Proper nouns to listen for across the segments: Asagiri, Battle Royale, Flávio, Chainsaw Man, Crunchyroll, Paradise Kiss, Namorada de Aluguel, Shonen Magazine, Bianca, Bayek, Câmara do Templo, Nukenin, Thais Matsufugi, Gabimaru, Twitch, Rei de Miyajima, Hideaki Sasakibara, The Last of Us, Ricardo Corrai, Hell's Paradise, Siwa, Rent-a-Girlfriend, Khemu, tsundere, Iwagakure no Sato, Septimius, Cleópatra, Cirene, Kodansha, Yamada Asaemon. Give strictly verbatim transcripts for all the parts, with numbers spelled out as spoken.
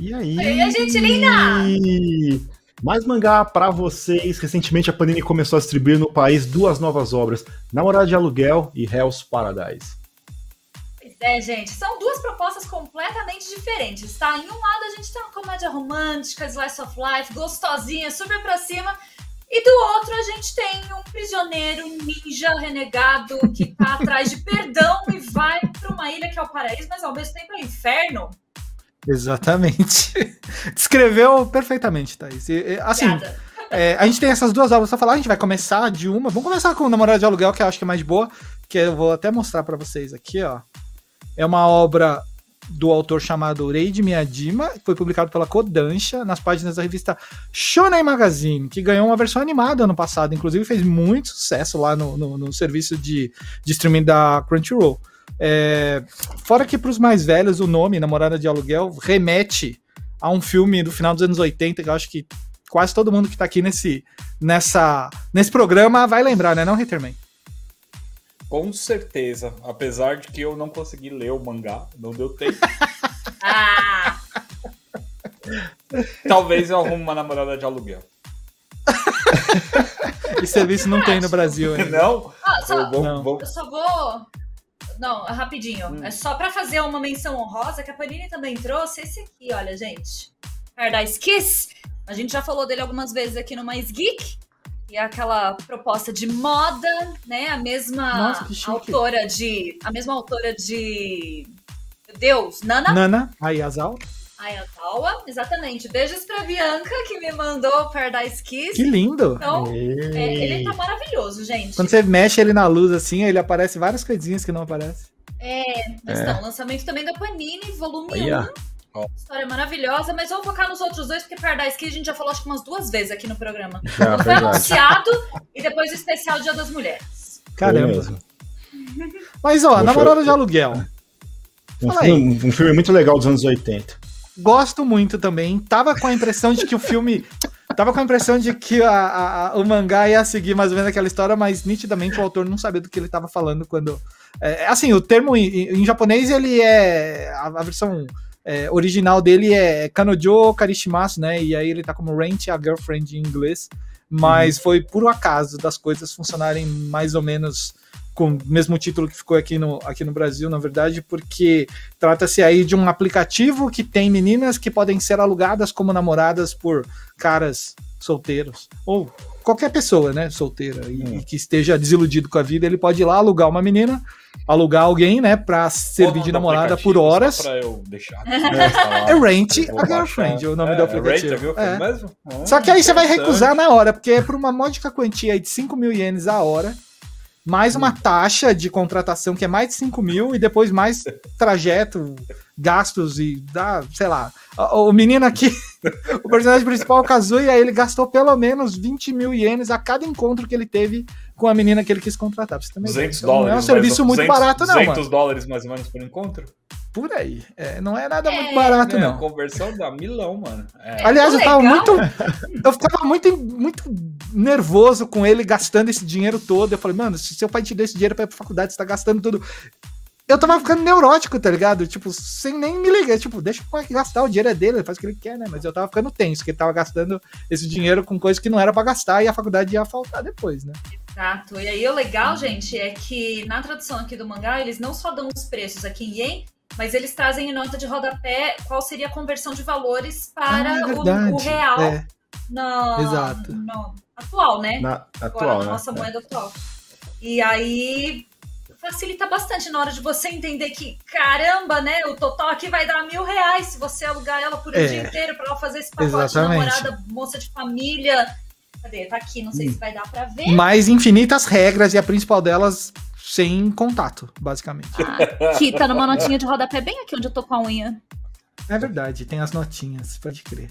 E aí? E a gente, linda! Mais mangá pra vocês. Recentemente a Panini começou a distribuir no país duas novas obras, Namorada de Aluguel e Hell's Paradise. É, gente, são duas propostas completamente diferentes, tá? Em um lado a gente tem uma comédia romântica, slice of life, gostosinha, super pra cima. E do outro a gente tem um prisioneiro, um ninja renegado que tá atrás de perdão e vai pra uma ilha que é o paraíso, mas ao mesmo tempo é o inferno. Exatamente. Descreveu perfeitamente, Thaís. E, assim, é, a gente tem essas duas obras pra falar, a gente vai começar de uma. Vamos começar com o Namorada de Aluguel, que eu acho que é mais boa, que eu vou até mostrar pra vocês aqui, ó. É uma obra do autor chamado Rei de Miyajima, que foi publicado pela Kodansha nas páginas da revista Shonen Magazine, que ganhou uma versão animada ano passado, inclusive fez muito sucesso lá no, no, no serviço de, de streaming da Crunchyroll. É, fora que para os mais velhos o nome Namorada de Aluguel remete a um filme do final dos anos oitenta, que eu acho que quase todo mundo que está aqui nesse, nessa, nesse programa vai lembrar, né, não, Hitterman? Com certeza, apesar de que eu não consegui ler o mangá, não deu tempo. Ah! Talvez eu arrume uma namorada de aluguel. E serviço não tem no Brasil ainda. Não? Ah, só, eu, vou, não. Vou... eu só vou... Não, rapidinho. Hum. É só pra fazer uma menção honrosa, que a Panini também trouxe esse aqui, olha, gente. Paradise Kiss. A gente já falou dele algumas vezes aqui no Mais Geek. E aquela proposta de moda, né? A mesma Nossa, que chique. autora de. A mesma autora de. Meu Deus, Nana. Nana, Ayazawa. Ayazawa, exatamente. Beijos pra Bianca, que me mandou Paradise Kiss. Que lindo! Então, é, ele tá maravilhoso, gente. Quando você mexe ele na luz assim, ele aparece várias coisinhas que não aparecem. É, mas é. Então, lançamento também da Panini, volume um. Oh. História maravilhosa, mas vamos focar nos outros dois, porque Paradise Kiss a gente já falou acho que umas duas vezes aqui no programa. Já, foi verdade. Anunciado e depois o especial Dia das Mulheres. Caramba. Mas ó, Namorada de Aluguel. Um filme, um filme muito legal dos anos oitenta. Gosto muito também. Tava com a impressão de que o filme... Tava com a impressão de que a, a, a, o mangá ia seguir mais ou menos aquela história, mas nitidamente o autor não sabia do que ele tava falando quando... É, assim, o termo em, em, em japonês, ele é... A, a versão... É, original dele é kanojo okarishimasu, né? E aí ele tá como Rent-a-Girlfriend em inglês, mas uhum. foi por acaso das coisas funcionarem mais ou menos com o mesmo título que ficou aqui no, aqui no Brasil, na verdade, porque trata-se aí de um aplicativo que tem meninas que podem ser alugadas como namoradas por caras solteiros, ou qualquer pessoa, né, solteira, e, uhum. e que esteja desiludido com a vida, ele pode ir lá alugar uma menina, alugar alguém, né, pra servir de namorada por horas. Só pra eu deixar. É Rent-a-Girlfriend, o nome é, do aplicativo. É é. Hum, Só que aí você vai recusar na hora, porque é por uma módica quantia aí de cinco mil ienes a hora, mais uma hum. taxa de contratação que é mais de cinco mil, e depois mais trajeto, gastos e dá, sei lá. O menino aqui, o personagem principal, o Kazuya, ele gastou pelo menos vinte mil ienes a cada encontro que ele teve com a menina que ele quis contratar. Pra você também duzentos então, dólares. Não é um serviço muito duzentos, barato, não. duzentos mano. dólares mais ou menos por encontro? Por aí. É, não é nada é, muito barato, né, não. Conversão da milão, mano. É. Aliás, eu tava muito. Eu ficava muito, muito nervoso com ele gastando esse dinheiro todo. Eu falei, mano, se seu pai te deu esse dinheiro pra ir pra faculdade, você tá gastando tudo. Eu tava ficando neurótico, tá ligado? Tipo, sem nem me ligar. Tipo, deixa eu gastar, o dinheiro é dele, ele faz o que ele quer, né? Mas eu tava ficando tenso, que ele tava gastando esse dinheiro com coisa que não era pra gastar e a faculdade ia faltar depois, né? Exato. E aí, o legal, gente, é que na tradução aqui do mangá, eles não só dão os preços aqui em ien, mas eles trazem em nota de rodapé qual seria a conversão de valores para ah, é verdade, o, o real é. no, Exato. no atual, né? Na, atual, Agora, né? Nossa moeda é. atual. E aí... facilita bastante na hora de você entender que, caramba, né, o total aqui vai dar mil reais se você alugar ela por um é, dia inteiro pra ela fazer esse pacote exatamente. de namorada, moça de família. Cadê? Tá aqui, não sei hum. se vai dar pra ver. Mas infinitas regras e a principal delas sem contato, basicamente. Ah, aqui tá numa notinha de rodapé bem aqui onde eu tô com a unha. É verdade, tem as notinhas, pode crer.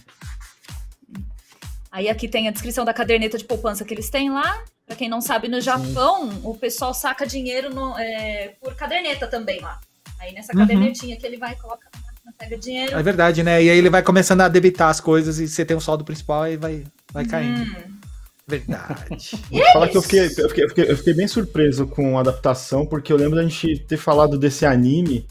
Aí aqui tem a descrição da caderneta de poupança que eles têm lá. Pra quem não sabe, no Japão, Sim. o pessoal saca dinheiro no, é, por caderneta também lá. Aí nessa uhum. cadernetinha que ele vai, coloca na máquina, pega dinheiro. É verdade, né? E aí ele vai começando a debitar as coisas e você tem um saldo principal e vai, vai caindo. Hum. Verdade. Vou te falar que eu fiquei, eu, fiquei, eu, fiquei, eu fiquei bem surpreso com a adaptação, porque eu lembro da gente ter falado desse anime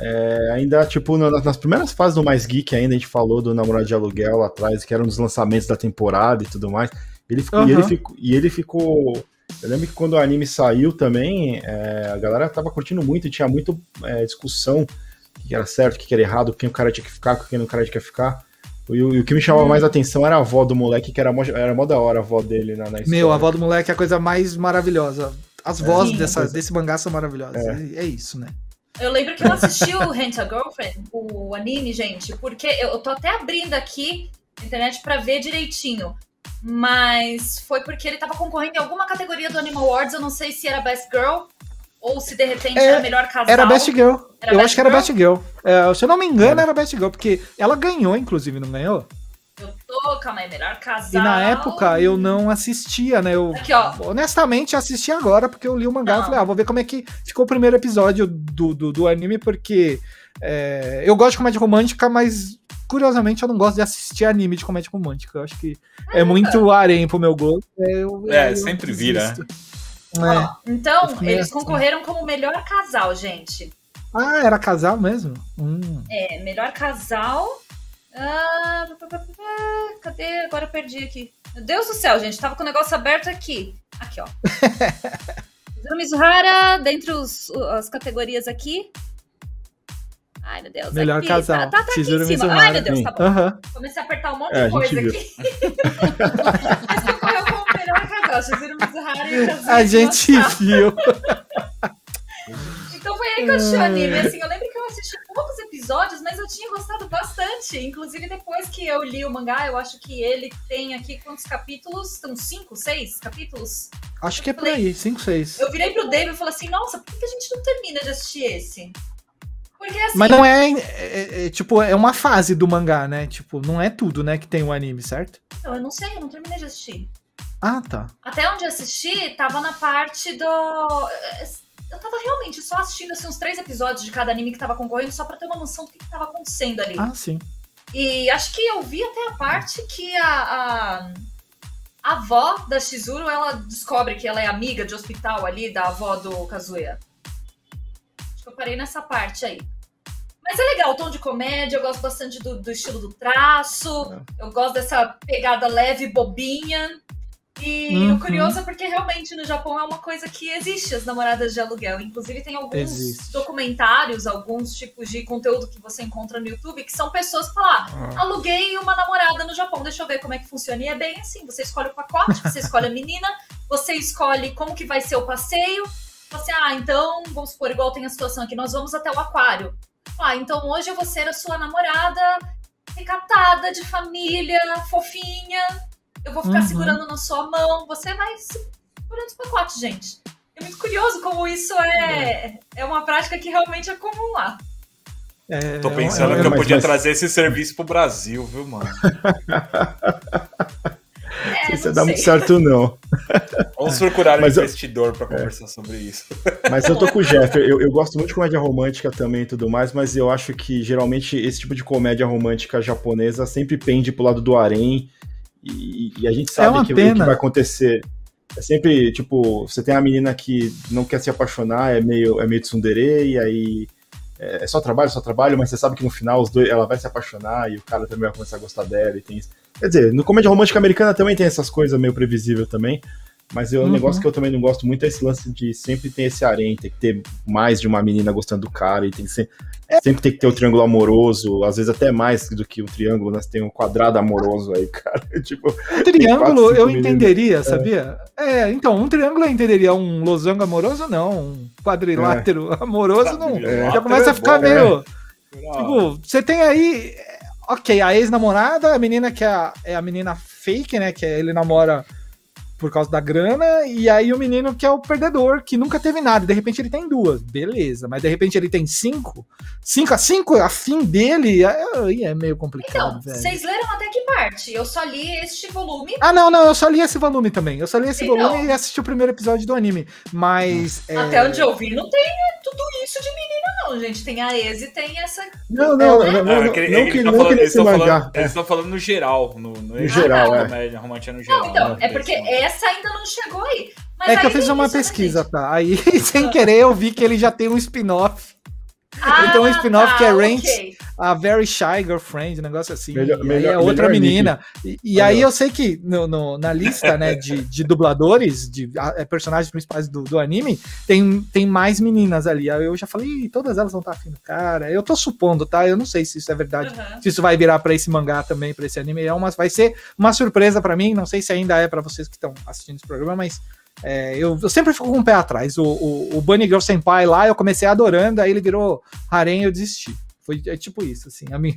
É, ainda, tipo, na, nas primeiras fases do Mais Geek ainda, a gente falou do Namorada de Aluguel lá atrás, que era um dos lançamentos da temporada e tudo mais. Ele ficou, uhum. e, ele ficou, e ele ficou... Eu lembro que quando o anime saiu também, é, a galera tava curtindo muito, tinha muita é, discussão, o que era certo, o que era errado, quem o cara tinha que ficar, quem o cara tinha que ficar. E o que me chamava hum. mais a atenção era a avó do moleque, que era mó, era mó da hora a avó dele na, na história. Meu, a avó do moleque é a coisa mais maravilhosa. As vozes é, dessa, desse mangá são maravilhosas. É. É isso, né? Eu lembro que eu assisti o Rent-a-Girlfriend, o anime, gente, porque eu, eu tô até abrindo aqui a internet pra ver direitinho. Mas foi porque ele tava concorrendo em alguma categoria do Anime Awards, eu não sei se era Best Girl ou se de repente é, era melhor casal. Era Best Girl. Era eu Best acho que era Best Girl. É, se eu não me engano, é. era Best Girl, porque ela ganhou, inclusive, não ganhou? Eu tô, calma aí, melhor casal. E na época eu não assistia, né? Eu, Aqui, ó. Honestamente, assisti agora, porque eu li o mangá e falei, ah, vou ver como é que ficou o primeiro episódio do, do, do anime, porque é, eu gosto de comédia romântica, mas... Curiosamente, eu não gosto de assistir anime de comédia romântica. Eu acho que ah, é muito harém pro meu gosto. Eu, é, eu sempre vira. É. Então, eles concorreram como melhor casal, gente. Ah, era casal mesmo? Hum. É, melhor casal. Ah, cadê? Agora eu perdi aqui. Meu Deus do céu, gente. Tava com o negócio aberto aqui. Aqui, ó. Chizuru Mizuhara, dentre os, as categorias aqui. Ai, meu Deus. Melhor aqui, casal. Tá, tá, tá aqui em cima. Ai, meu Deus, tá bom. Uhum. Comecei a apertar um monte é, de coisa aqui. Mas concorreu como o melhor casal. Chizuru Mizuhara e Kazuya. A gente viu. Então foi aí que eu achei o anime. Assim, eu lembro que eu assisti poucos episódios, mas eu tinha gostado bastante. Inclusive, depois que eu li o mangá, eu acho que ele tem aqui quantos capítulos? São cinco, seis capítulos? Acho eu que é falei, por aí, cinco, seis. Eu virei pro David e falei assim, nossa, por que a gente não termina de assistir esse? Porque, assim, mas não é, é, é, tipo, é uma fase do mangá, né? Tipo, não é tudo, né, que tem o anime, certo? Eu não sei, eu não terminei de assistir. Ah, tá. Até onde eu assisti, tava na parte do... Eu tava realmente só assistindo, assim, uns três episódios de cada anime que tava concorrendo, só pra ter uma noção do que, que tava acontecendo ali. Ah, sim. E acho que eu vi até a parte que a... a... a avó da Chizuru, ela descobre que ela é amiga de hospital ali, da avó do Kazuya. Eu parei nessa parte aí. Mas é legal, o tom de comédia, eu gosto bastante do, do estilo do traço, é. eu gosto dessa pegada leve, bobinha. E uhum. o curioso é porque realmente no Japão é uma coisa que existe, as namoradas de aluguel. Inclusive tem alguns existe. documentários, alguns tipos de conteúdo que você encontra no YouTube, que são pessoas que falam, ah, aluguei uma namorada no Japão, deixa eu ver como é que funciona. E é bem assim, você escolhe o pacote, você escolhe a menina, você escolhe como que vai ser o passeio. Você, ah, então, vamos supor, igual tem a situação aqui, nós vamos até o aquário. Ah, então hoje eu vou ser a sua namorada, recatada, de família, fofinha. Eu vou ficar uhum. segurando na sua mão. Você vai segurando os pacotes, gente. É muito curioso como isso é, é uma prática que realmente é comum lá. É, Tô pensando é, é, que eu podia mas... trazer esse serviço pro Brasil, viu, mano? É, isso não dá sei. muito certo, não. Vamos procurar um mas investidor eu... para conversar é. sobre isso. Mas eu tô com o Jeff, eu, eu gosto muito de comédia romântica também e tudo mais, mas eu acho que geralmente esse tipo de comédia romântica japonesa sempre pende pro lado do harém e, e a gente sabe é que, que vai acontecer. É sempre, tipo, você tem a menina que não quer se apaixonar, é meio, é meio tsundere, e aí é só trabalho, só trabalho, mas você sabe que no final os dois, ela vai se apaixonar e o cara também vai começar a gostar dela e tem isso. Quer dizer, no comédia romântica americana também tem essas coisas meio previsível também, mas eu, uhum. um negócio que eu também não gosto muito é esse lance de sempre ter esse harém, tem que ter mais de uma menina gostando do cara, e tem que ser, sempre tem que ter o triângulo amoroso, às vezes até mais do que o triângulo, né? Você tem um quadrado amoroso aí, cara. Tipo, um triângulo quatro, eu entenderia, é. sabia? É, então, um triângulo eu entenderia, um losango amoroso não, um quadrilátero é. amoroso não, é. já começa é. a ficar meio... É. Tipo, você tem aí... Ok, a ex-namorada, a menina que é a, é a menina fake, né? Que ele namora por causa da grana. E aí o menino que é o perdedor, que nunca teve nada. De repente ele tem duas. Beleza. Mas de repente ele tem cinco. Cinco a cinco? A fim dele? Aí é meio complicado, então, velho. Vocês leram até que parte? Eu só li este volume. Ah, não, não. Eu só li esse volume também. Eu só li esse então. volume e assisti o primeiro episódio do anime. Mas... É... Até onde eu vi, não tem tudo isso de menina. Não, gente, tem a ex e tem essa... Não, não, não, não, não, não que ele tá falando, eles estão falando, é. falando no geral, no, no, no geral, é. comédia romântica no geral. Não, então, é porque essa ainda não chegou aí. Mas é aí que eu fiz uma pesquisa, tá? Aí, sem querer, eu vi que ele já tem um spin-off Ah, então um spin-off ah, que é Rent, okay. A Very Shy Girlfriend, um negócio assim. Melhor, e aí é outra menina. Nick. E, e aí eu sei que no, no, na lista, né, de, de dubladores, de a, personagens principais do, do anime, tem, tem mais meninas ali. Aí eu já falei, todas elas vão estar afim do cara. Eu tô supondo, tá? Eu não sei se isso é verdade. Uhum. Se isso vai virar pra esse mangá também, pra esse anime. É uma, vai ser uma surpresa pra mim. Não sei se ainda é pra vocês que estão assistindo esse programa, mas... É, eu, eu sempre fico com o pé atrás. O, o, o Bunny Girl Senpai lá, eu comecei adorando, aí ele virou harém e eu desisti. Foi é tipo isso, assim, a minha,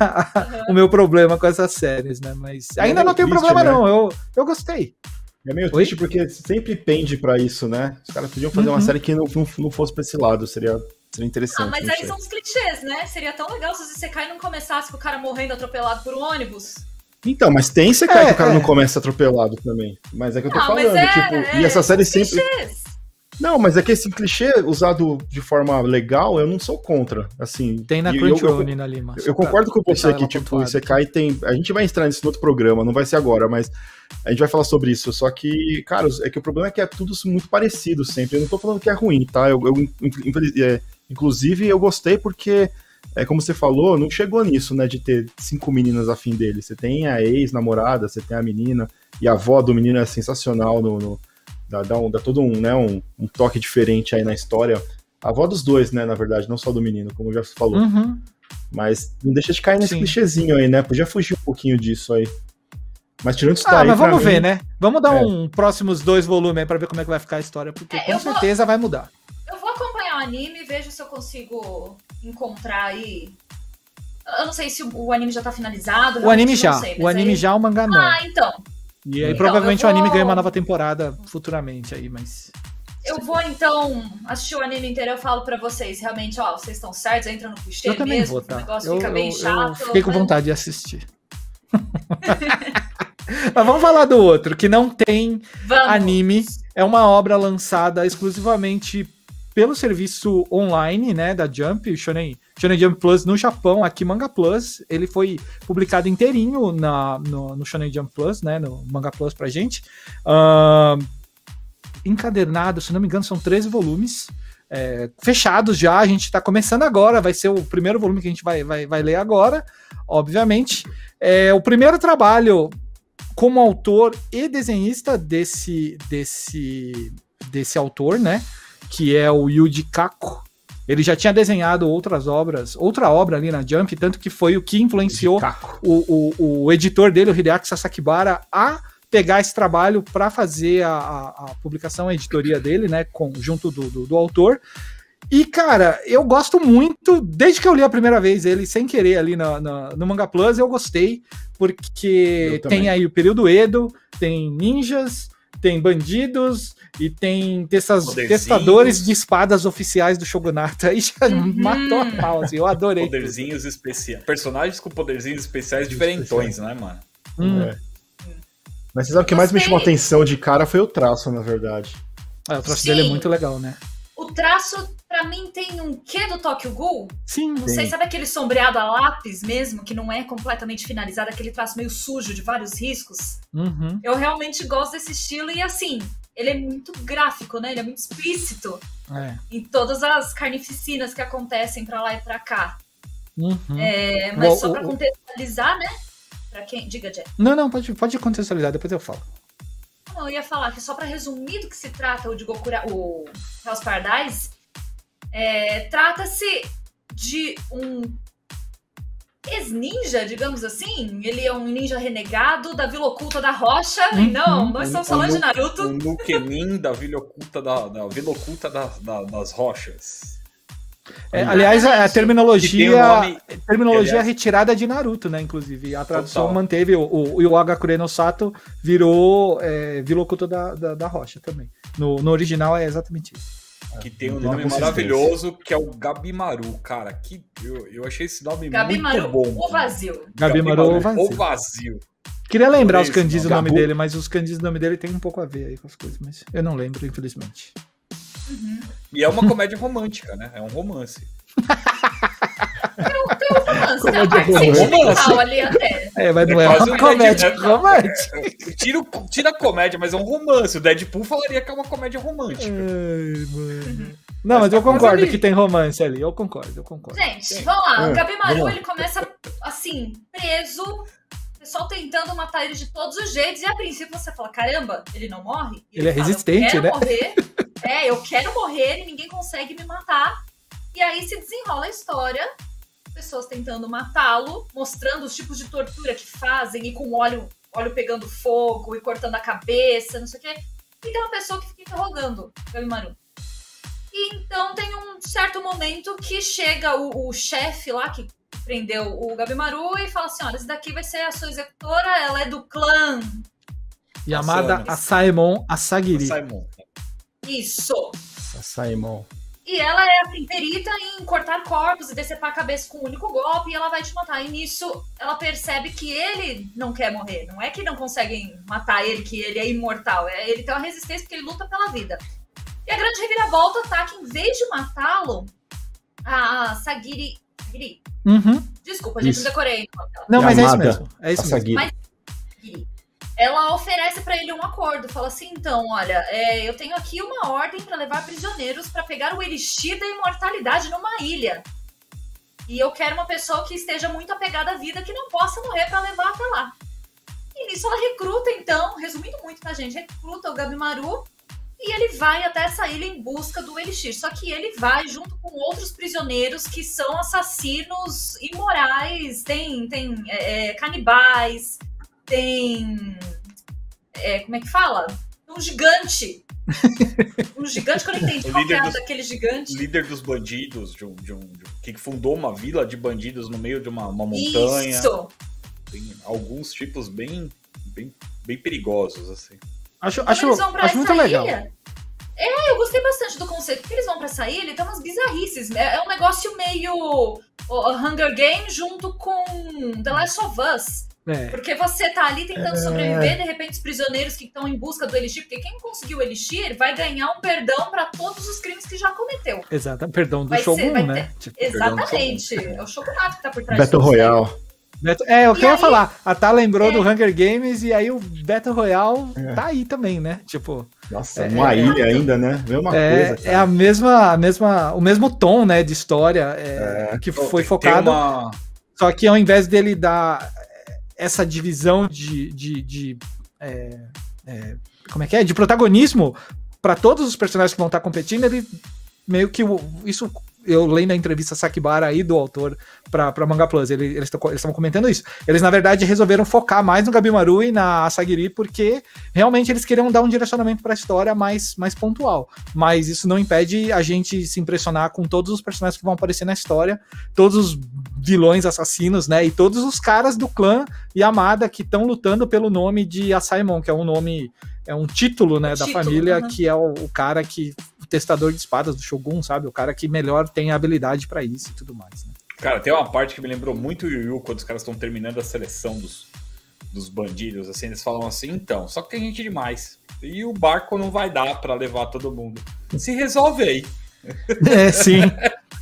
uhum. O meu problema com essas séries, né? Mas ainda é não tenho problema, né? Não. Eu, eu gostei. É meio Oi? Triste porque sempre pende pra isso, né? Os caras podiam fazer uhum. uma série que não, não, não fosse pra esse lado, seria. Seria interessante. Ah, mas aí sei. São os clichês, né? Seria tão legal se você cair e não começasse com o cara morrendo atropelado por um ônibus. Então, mas tem Sekai é, que o cara é. Não começa atropelado também. Mas é que eu tô não, falando, é, tipo... É, e essa série sempre... Clichês. Não, mas é que esse clichê usado de forma legal, eu não sou contra, assim... Tem na Crunchyroll, Nina Lima. Eu, eu concordo com você que, tipo, o Sekai tem... A gente vai entrar nisso no outro programa, não vai ser agora, mas... A gente vai falar sobre isso, só que, cara, é que o problema é que é tudo muito parecido sempre. Eu não tô falando que é ruim, tá? Eu, eu, inclusive, eu gostei porque... É como você falou, não chegou nisso, né, de ter cinco meninas afim dele. Você tem a ex-namorada, você tem a menina, e a avó do menino é sensacional, no, no, dá, dá, um, dá todo um, né, um, um toque diferente aí na história. A avó dos dois, né, na verdade, não só do menino, como já falou. Uhum. Mas não deixa de cair nesse Sim. clichêzinho aí, né, podia fugir um pouquinho disso aí. Mas tirando isso ah, daí... Ah, mas vamos ver, mim, né, vamos dar é. um próximos dois volumes aí pra ver como é que vai ficar a história, porque é, com certeza vou... vai mudar. Eu vou acompanhar o anime, vejo se eu consigo... encontrar aí... Eu não sei se o anime já tá finalizado. O anime já. Sei, o anime aí... já, o mangá não. Ah, então. E aí então, provavelmente vou... o anime ganha uma nova temporada futuramente aí, mas... Eu vou, então, assistir o anime inteiro, eu falo pra vocês, realmente, ó, vocês estão certos, entra no clichê mesmo, também vou, tá? O negócio eu, fica eu, bem eu chato. Eu fiquei com mas... vontade de assistir. Mas vamos falar do outro, que não tem vamos. Anime, é uma obra lançada exclusivamente... pelo serviço online, né, da Jump, Shonen, Shonen Jump Plus no Japão, aqui Manga Plus, ele foi publicado inteirinho na, no, no Shonen Jump Plus, né, no Manga Plus pra gente, uh, encadernado, se não me engano, são treze volumes, é, fechados já, a gente tá começando agora, vai ser o primeiro volume que a gente vai, vai, vai ler agora, obviamente, é, o primeiro trabalho como autor e desenhista desse, desse, desse autor, né, que é o Yuji Kaku. Ele já tinha desenhado outras obras, outra obra ali na Jump, tanto que foi o que influenciou o, o, o editor dele, o Hideaki Sasakibara, a pegar esse trabalho para fazer a, a, a publicação, a editoria dele, né, com, junto do, do, do autor. E, cara, eu gosto muito, desde que eu li a primeira vez ele, sem querer, ali na, na, no Manga Plus, eu gostei, porque eu tem aí o período Edo, tem ninjas, tem bandidos e tem testas, testadores de espadas oficiais do Shogunato. Aí já uhum. matou a pau, assim, eu adorei. Poderzinhos especiais. Personagens com poderzinhos especiais diferentões, né, mano? Hum. É. Mas você sabe o que mais me chamou a atenção de cara foi o traço, na verdade. Ah, o traço Sim. dele é muito legal, né? O traço, pra mim, tem um quê do Tokyo Ghoul? Sim. Não sei, sabe aquele sombreado a lápis mesmo, que não é completamente finalizado, aquele traço meio sujo de vários riscos? Uhum. Eu realmente gosto desse estilo e, assim, ele é muito gráfico, né? Ele é muito explícito é. Em todas as carnificinas que acontecem pra lá e pra cá. Uhum. É, mas o, só pra o, contextualizar, né? Pra quem... Diga, Jeff. Não, não, pode, pode contextualizar, depois eu falo. Eu ia falar que só para resumir do que se trata o Jigokuraku, o Hell's Paradise, é, trata-se de um ex-ninja, digamos assim. Ele é um ninja renegado da Vila Oculta da Rocha. Uhum. Não, nós estamos um, falando um, de Naruto. O um Nukenin da Vila Oculta, da, da Vila Oculta da, da, das Rochas. É, aliás, a, a terminologia, nome... terminologia aliás... retirada de Naruto, né? Inclusive, a tradução Total. Manteve o Iwagakure no Sato, virou é, Vila Oculta da, da, da Rocha também. No, no original é exatamente isso. Que tem um nome maravilhoso que é o Gabimaru, cara. Que, eu, eu achei esse nome Gabimaru, muito bom. O vazio. Gabimaru, Gabimaru o vazio. O vazio. Queria lembrar os kanjis do nome Gabu. Dele, mas os kanjis do nome dele tem um pouco a ver aí com as coisas, mas eu não lembro, infelizmente. Uhum. E é uma comédia romântica, né? É um romance. Tem um romance, tem uma parte sentimental ali até. É, mas não é, é uma um comédia Deadpool, romântica. É, tira, tira a comédia, mas é um romance. O Deadpool falaria que é uma comédia romântica. Ai, mano. Uhum. Não, mas eu concordo mas, que tem romance ali. Eu concordo, eu concordo. Gente, tem. vamos lá. O Gabimaru, ele começa assim, preso, o pessoal tentando matar ele de todos os jeitos. E a princípio você fala, caramba, ele não morre? E ele ele fala, é resistente, eu quero né? morrer. É, eu quero morrer e ninguém consegue me matar. E aí se desenrola a história. Pessoas tentando matá-lo, mostrando os tipos de tortura que fazem, e com óleo, óleo pegando fogo, e cortando a cabeça, não sei o quê. E tem uma pessoa que fica interrogando o Gabimaru. E então tem um certo momento que chega o, o chefe lá, que prendeu o Gabimaru, e fala assim, olha, esse daqui vai ser a sua executora, ela é do clã. Yamada Asaemon Asagiri. Asaemon. Isso. Asaemon. E ela é assim, perita em cortar corpos e decepar a cabeça com um único golpe, e ela vai te matar. E nisso, ela percebe que ele não quer morrer. Não é que não conseguem matar ele, que ele é imortal. É, ele tem uma resistência porque ele luta pela vida. E a grande reviravolta tá que, em vez de matá-lo, a Sagiri... Sagiri? Uhum. Desculpa, gente, isso. não decorei. Não, mas é isso mesmo. É isso mesmo. Mas... ela oferece pra ele um acordo, fala assim, então, olha, é, eu tenho aqui uma ordem pra levar prisioneiros pra pegar o elixir da imortalidade numa ilha. E eu quero uma pessoa que esteja muito apegada à vida, que não possa morrer pra levar até lá. E nisso ela recruta, então, resumindo muito, tá, gente? Recruta o Gabimaru e ele vai até essa ilha em busca do elixir. Só que ele vai junto com outros prisioneiros que são assassinos imorais, tem, tem é, é, canibais... tem... É, como é que fala? Um gigante. Um gigante que eu não entendi qual era daquele gigante. Líder dos bandidos, de um, de um, de um, que fundou uma vila de bandidos no meio de uma, uma montanha. Isso! Tem alguns tipos bem, bem, bem perigosos, assim. Acho, acho, acho muito ilha, legal. É, eu gostei bastante do conceito. Porque eles vão pra essa ilha e tem umas bizarrices. É, é um negócio meio... O Hunger Games junto com The Last of Us. É. Porque você tá ali tentando é... sobreviver, de repente os prisioneiros que estão em busca do elixir, porque quem conseguiu o elixir vai ganhar um perdão pra todos os crimes que já cometeu. Exatamente, perdão do vai Shogun, ser, né? Ter... Tipo, exatamente, Shogun. É o Shogunato que tá por trás Battle Royale. Beto... É, eu e queria aí... falar, a Tha lembrou é... do Hunger Games e aí o Battle Royale é. tá aí também, né? Tipo... Nossa, é, uma é... ilha ainda, né? Mesma é, coisa. Cara. É a mesma, a mesma, o mesmo tom, né, de história é, é... que foi focado, uma... só que ao invés dele dar... essa divisão de, de, de é, é, como é que é? De protagonismo para todos os personagens que vão estar competindo, ele meio que isso eu leio na entrevista Sakibara aí do autor para Manga Plus, ele, eles estavam comentando isso. Eles na verdade resolveram focar mais no Gabimaru e na Asagiri porque realmente eles queriam dar um direcionamento para a história mais, mais pontual. Mas isso não impede a gente se impressionar com todos os personagens que vão aparecer na história, todos os vilões assassinos, né? E todos os caras do clã Yamada que estão lutando pelo nome de Asaemon, que é um nome, é um título, né, um da título, família, né? Que é o, o cara que, o testador de espadas do Shogun, sabe? O cara que melhor tem habilidade pra isso e tudo mais, né? Cara, tem uma parte que me lembrou muito o Yu Yu, quando os caras estão terminando a seleção dos, dos bandidos, assim, eles falam assim, então, só que tem gente demais, e o barco não vai dar pra levar todo mundo. Se resolve aí. É, sim.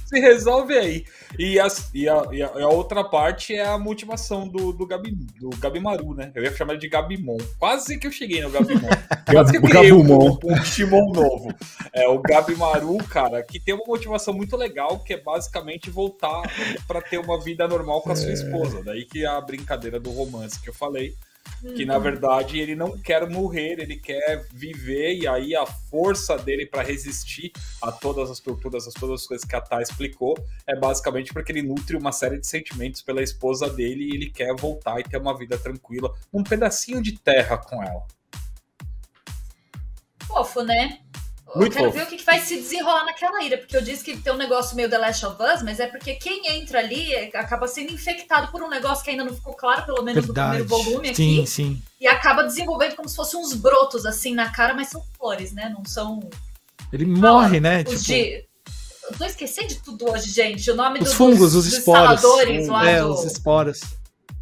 Se resolve aí. E, as, e, a, e a outra parte é a motivação do, do, Gabi, do Gabimaru, né? Eu ia chamar ele de Gabimon. Quase que eu cheguei no Gabimon. Quase que eu criei um, um Shimon novo. É o Gabimaru, cara, que tem uma motivação muito legal, que é basicamente voltar pra ter uma vida normal com a sua esposa. Daí que a brincadeira do romance que eu falei. Que, na verdade, ele não quer morrer, ele quer viver, e aí a força dele para resistir a todas as torturas, a todas as coisas que a Tha explicou, é basicamente porque ele nutre uma série de sentimentos pela esposa dele e ele quer voltar e ter uma vida tranquila, um pedacinho de terra com ela. Fofo, né? Muito eu quero fofo. ver o que vai se desenrolar naquela ilha, porque eu disse que tem um negócio meio The Last of Us, mas é porque quem entra ali acaba sendo infectado por um negócio que ainda não ficou claro, pelo menos Verdade. no primeiro volume sim, aqui, sim. e acaba desenvolvendo como se fossem uns brotos assim na cara, mas são flores, né? Não são... Ele morre, ah, né? Tipo... De... Eu tô esquecendo de tudo hoje, gente. O nome os dos, fungos, dos, os esporos. Hum, lá é, do... os esporos.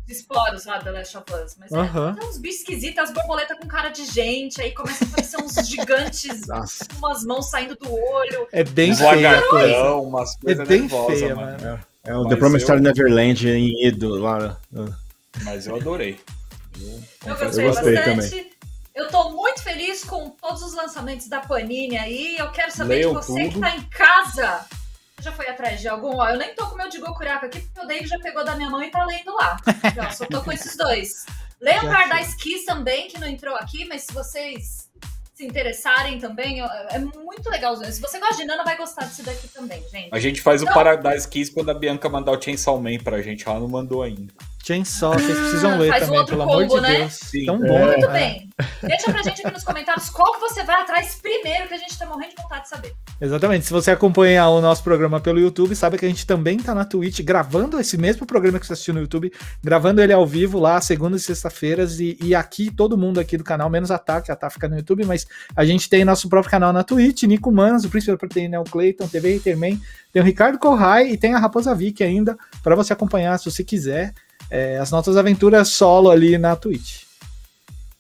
Esporos lá da Last of Us, mas uhum. é, tem uns bichos esquisitos, as borboletas com cara de gente, aí começa a aparecer uns gigantes com umas mãos saindo do olho. É bem feia, coisa. Umas coisas é bem nervosa, feia, mano. mano. É, é o The Promised eu... Neverland em Edo, lá. Mas eu adorei. Eu, eu gostei bastante. Também. Eu tô muito feliz com todos os lançamentos da Panini aí. Eu quero saber Leu de você tudo. Que tá em casa. Já foi atrás de algum? Ó, eu nem tô com o meu Jigokuraku aqui, porque o Dave já pegou da minha mão e tá lendo lá. Então, só tô com esses dois. Leia o Paradise Kiss também, que não entrou aqui, mas se vocês se interessarem também, é muito legal. Se você gosta de Nana, vai gostar disso daqui também, gente. A gente faz então... o Paradise Kiss quando a Bianca mandar o Chainsaw Man pra gente. Ela não mandou ainda. Chainsaw, vocês precisam ler ah, também, um pelo combo, amor de né? Deus. Sim. Tão bom. Muito é. bem. Deixa pra gente aqui nos comentários qual que você vai atrás primeiro, que a gente tá morrendo de vontade de saber. Exatamente. Se você acompanha o nosso programa pelo YouTube, sabe que a gente também tá na Twitch gravando esse mesmo programa que você assistiu no YouTube, gravando ele ao vivo lá, segundas e sexta-feiras, e, e aqui, todo mundo aqui do canal, menos a Tá, que a Tá fica no YouTube, mas a gente tem nosso próprio canal na Twitch, Nico Manos, o Príncipe da Proteína, o Clayton, T V Haterman, tem o Ricardo Corrai e tem a Raposa Vicky ainda, pra você acompanhar, se você quiser. É, as nossas aventuras solo ali na Twitch.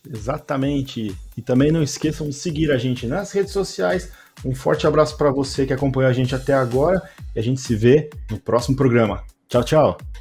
Exatamente. E também não esqueçam de seguir a gente nas redes sociais. Um forte abraço para você que acompanhou a gente até agora. E a gente se vê no próximo programa. Tchau, tchau.